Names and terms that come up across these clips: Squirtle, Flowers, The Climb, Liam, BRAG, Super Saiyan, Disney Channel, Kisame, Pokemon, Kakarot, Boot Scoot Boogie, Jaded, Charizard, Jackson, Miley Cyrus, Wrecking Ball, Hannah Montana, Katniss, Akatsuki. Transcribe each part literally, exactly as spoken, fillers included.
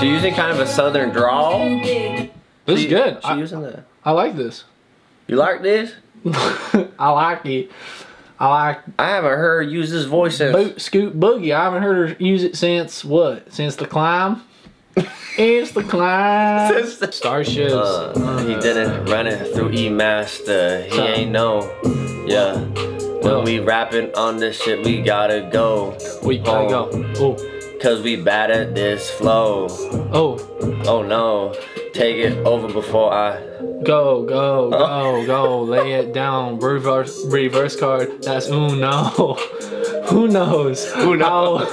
She's using kind of a southern drawl. This she, is good. She I, using the, I like this. You like this? I like it. I like. I haven't heard her use this voice since Boot Scoot Boogie. I haven't heard her use it since what? Since The Climb. It's The Climb. Since the Starships. Uh, uh, he didn't run it through E Master. He ain't no. Yeah. When we rapping on this shit, we gotta go. We gotta home. go. Ooh. Cause we bad at this flow. Oh. Oh no. Take it over before I go, go, go, go. Lay it down. Reverse, reverse card. That's uno. Who knows? Who knows?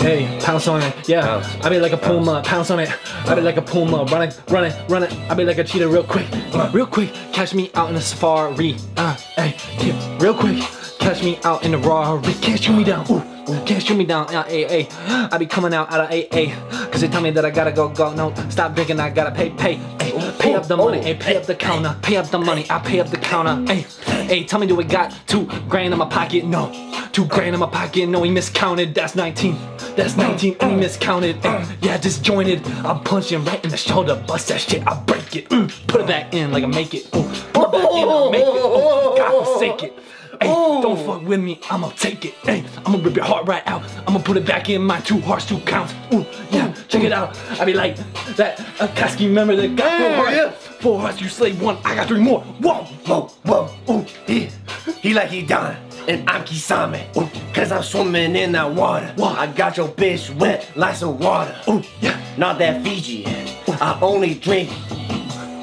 Hey, pounce on it. Yeah. Pounce. I be like a puma. Pounce on it. I be like a puma. Run it, run it, run it. I be like a cheetah real quick. Real quick. Catch me out in a safari. Uh, hey, yeah. Real quick. Catch me out in the Rari, can't shoot me down, ooh, can't shoot me down, A A. I be coming out out of A A, cause they tell me that I gotta go, go, no, stop drinking, I gotta pay, pay, ay, pay up the money, ay, pay up the counter, pay up the money, I pay up the counter, ay, ay, tell me do we got two grand in my pocket, no, two grand in my pocket, no, he miscounted, that's nineteen, that's nineteen, and he miscounted, ay, yeah, disjointed, I'm punching right in the shoulder, bust that shit, I break it, mm, put it back in like I make it, ooh, put it back in, I make it, ooh, God forsake it. Ay, don't fuck with me, I'ma take it. Ay, I'ma rip your heart right out. I'ma put it back in my two hearts, two counts. Ooh, yeah, check it out. I be like that Akatsuki, remember that got four hearts. Yeah. Four hearts, you slay one, I got three more. Whoa, whoa, whoa, ooh, yeah. He like he dying, and I'm Kisame. Ooh, cause I'm swimming in that water. Whoa. I got your bitch wet, lots of water. Ooh, yeah. Not that Fiji. Ooh. I only drink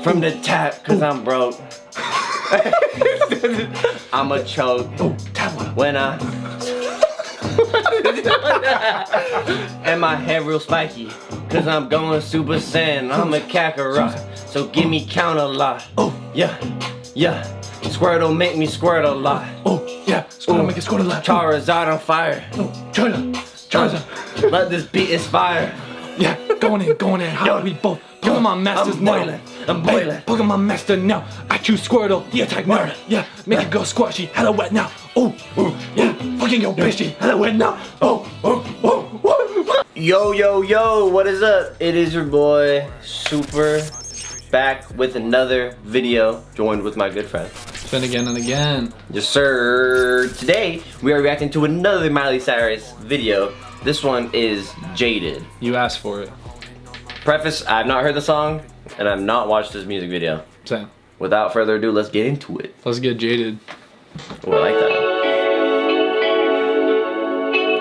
from ooh. the tap, cause ooh. I'm broke. I'ma choke ooh, when I and my hair real spiky, cause ooh. I'm going Super Saiyan. I'm a Kakarot, so give me count a lot. Oh yeah, yeah. Squirtle make me squirt a lot. Oh yeah, Squirtle ooh. make it squirt a lot. Charizard on fire. Oh Charizard, Charizard. Uh, let this beat inspire. Yeah, going in, going in. How we both? Pokemon my masters I'm boiling. now. I'm boiling. Pokemon my master now. I choose Squirtle. The attack murder. Yeah, make yeah. it go squashy. Hello wet now. Oh, yeah. Fucking yo bitchy. Hello wet now. Oh, oh, oh, oh. Yo, yo, yo. What is up? It is your boy Super, back with another video, joined with my good friend. It's been again and again. Yes, sir. Today we are reacting to another Miley Cyrus video. This one is Jaded. You asked for it. Preface, I've not heard the song, and I've not watched this music video. Same. Without further ado, let's get into it. Let's get jaded. Oh, I like that.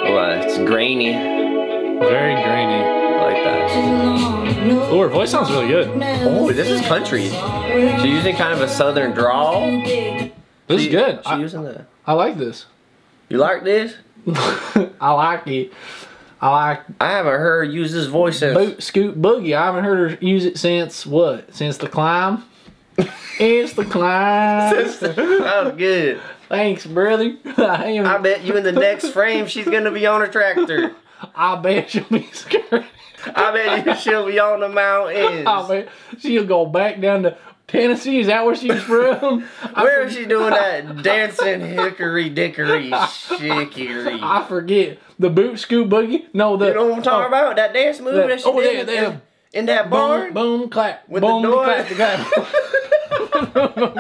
Oh, uh, it's grainy. Very grainy. I like that. Oh, her voice sounds really good. Oh, this is country. She's using kind of a southern drawl. This she, is good. She I, using the... I like this. You like this? I like it. I like. I haven't heard her use this voice since Boot Scoot Boogie. I haven't heard her use it since what? Since The Climb. It's The Climb. Since the, that was good. Thanks, brother. I, am, I bet you in the next frame she's gonna be on a tractor. I bet she'll be scared. I bet you she'll be on the mountains. I bet she'll go back down to Tennessee. Is that where she's from? Where is she doing that dancing hickory dickory shickory? I forget. The Boot Scoot Boogie? No, the. You know what I'm talking oh, about? That dance move that, that she oh, did yeah, in, in that boom, barn? Boom, clap. With boom, the door. Clap,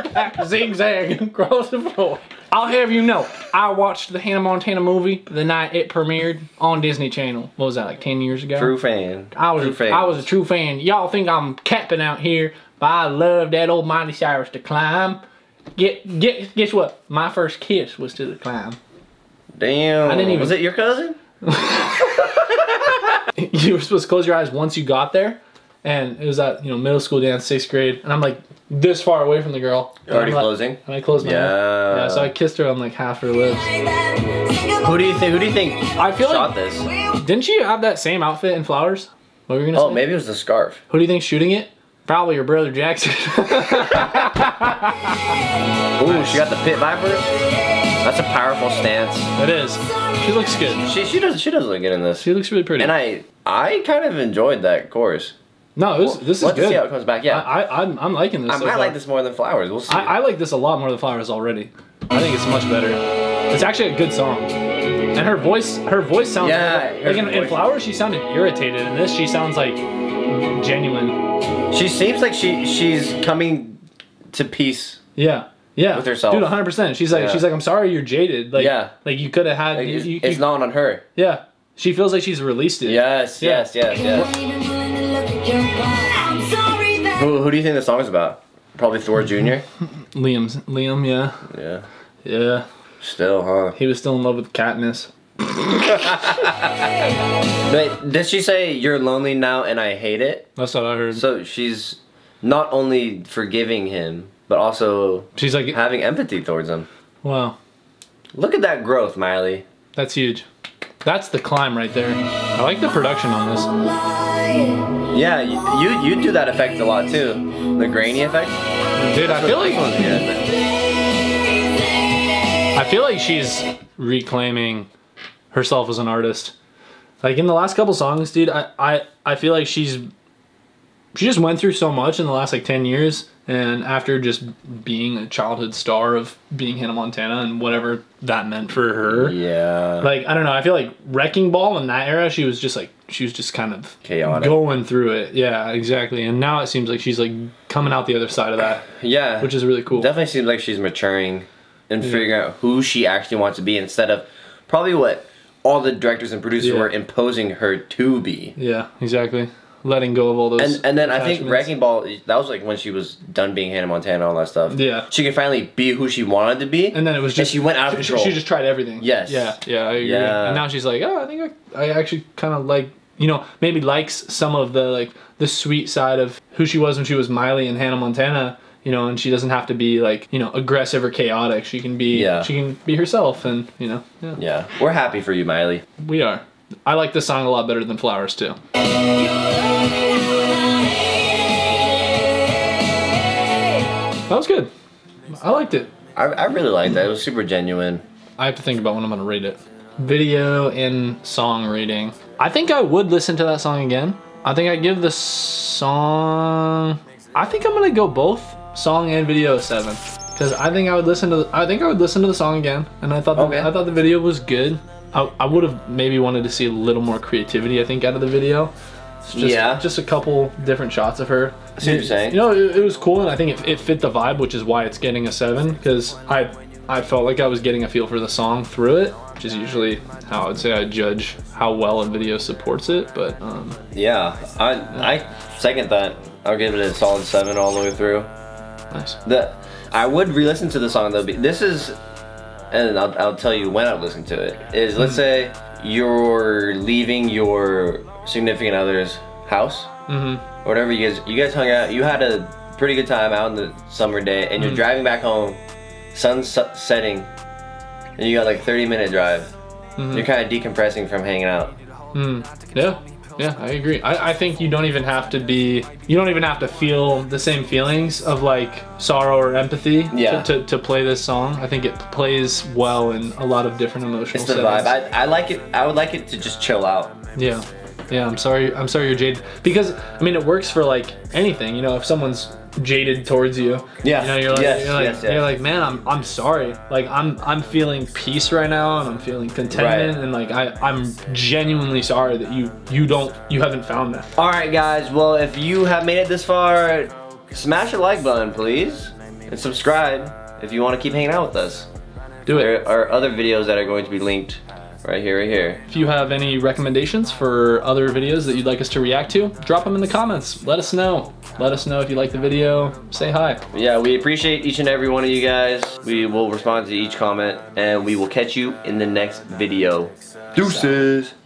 clap. Zigzag across the floor. I'll have you know, I watched the Hannah Montana movie the night it premiered on Disney Channel. What was that, like ten years ago? True fan. I was, true a, fan. I was a true fan. Y'all think I'm capping out here, but I love that old Miley Cyrus to climb. Get, get, guess what? My first kiss was to The Climb. Damn. I didn't even... Was it your cousin? You were supposed to close your eyes once you got there, and it was at, you know, middle school dance, sixth grade, and I'm like this far away from the girl. You're already like, closing. And I closed my yeah. Mouth. Yeah. So I kissed her on like half her lips. Who do you think? Who do you think? I feel shot like this. Didn't she have that same outfit in Flowers? What were you gonna oh, say? Oh, maybe it was the scarf. Who do you think shooting it? Probably your brother Jackson. Ooh, she got the pit vipers. That's a powerful stance. It is. She looks good. She she does she does look good in this. She looks really pretty. And I I kind of enjoyed that chorus. No, it was, well, this is let's good. Let's see how it comes back. Yeah, I, I I'm I'm liking this. I so might far. like this more than Flowers. We'll see. I, I like this a lot more than Flowers already. I think it's much better. It's actually a good song. And her voice, her voice sounds yeah, like, like in, in Flowers she sounded irritated. In this she sounds like genuine. She seems like she she's coming to peace. Yeah. Yeah. With herself. Dude, one hundred percent. She's like yeah. she's like I'm sorry you're jaded. Like yeah. like you could have had like, you, you, it's you, not on her. Yeah. She feels like she's released it. Yes, yeah. yes, yes, yes. Who who do you think the song is about? Probably Thor Junior Liam's Liam, yeah. Yeah. Yeah. Still, huh? He was still in love with Katniss. But did she say you're lonely now and I hate it? That's what I heard. So she's not only forgiving him, but also she's like having empathy towards him. Wow. Look at that growth, Miley. That's huge. That's The Climb right there. I like the production on this. Yeah, you you, you do that effect a lot too. The grainy effect. Dude, I feel like I feel like she's reclaiming herself as an artist. Like in the last couple songs, dude, I, I, I feel like she's she just went through so much in the last like ten years, and after just being a childhood star of being Hannah Montana and whatever that meant for her. Yeah. Like, I don't know, I feel like Wrecking Ball in that era, she was just like, she was just kind of chaotic. Going through it. Yeah, exactly. And now it seems like she's like coming out the other side of that. Yeah. Which is really cool. Definitely seems like she's maturing and yeah. figuring out who she actually wants to be instead of probably what all the directors and producers yeah. were imposing her to be. Yeah, exactly. Letting go of all those and, and then I think Wrecking Ball, that was like when she was done being Hannah Montana and all that stuff. Yeah. She could finally be who she wanted to be. And then it was just... And she went out of control. She, she just tried everything. Yes. Yeah, yeah, I agree. Yeah. And now she's like, oh, I think I, I actually kind of like, you know, maybe likes some of the, like, the sweet side of who she was when she was Miley and Hannah Montana, you know, and she doesn't have to be, like, you know, aggressive or chaotic. She can be, yeah. she can be herself and, you know, yeah. Yeah. We're happy for you, Miley. We are. I like this song a lot better than Flowers, too. That was good. I liked it. I, I really liked that. It was super genuine. I have to think about when I'm going to rate it. Video and song rating. I think I would listen to that song again. I think I give the song... I think I'm going to go both song and video a seven. Because I think I would listen to the, I think I would listen to the song again. And I thought the, okay. I thought the video was good. I, I would have maybe wanted to see a little more creativity, I think, out of the video. It's just, yeah. just a couple different shots of her. I see what you're saying. You know, it, it was cool, and I think it, it fit the vibe, which is why it's getting a seven, because I I felt like I was getting a feel for the song through it, which is usually how I would say I judge how well a video supports it, but... Um, yeah, I, yeah, I second that. I'll give it a solid seven all the way through. Nice. The, I would re-listen to the song, though. This is... And I'll, I'll tell you when I listen to it, is let's say you're leaving your significant other's house, mm-hmm. or whatever you guys, you guys hung out, you had a pretty good time out in the summer day, and you're mm-hmm. driving back home, sun's setting, and you got like thirty minute drive. Mm-hmm. You're kind of decompressing from hanging out. Mm. Yeah. Yeah, I agree. I, I think you don't even have to be, you don't even have to feel the same feelings of like sorrow or empathy yeah. to, to, to play this song. I think it plays well in a lot of different emotional settings. It's the vibe. I, I like it. I would like it to just chill out. Yeah. Yeah, I'm sorry. I'm sorry you're jaded. Because, I mean, it works for like anything, you know, if someone's jaded towards you. Yeah. You know, you're like, yes, you're, like yes, yes. you're like, man, I'm I'm sorry. Like I'm I'm feeling peace right now, and I'm feeling contentment, right. and like I I'm genuinely sorry that you you don't you haven't found that. All right, guys. Well, if you have made it this far, smash the like button, please, and subscribe if you want to keep hanging out with us. Do it. There are other videos that are going to be linked right here, right here. If you have any recommendations for other videos that you'd like us to react to, drop them in the comments. Let us know. Let us know if you like the video. Say hi. Yeah, we appreciate each and every one of you guys. We will respond to each comment, and we will catch you in the next video. Deuces.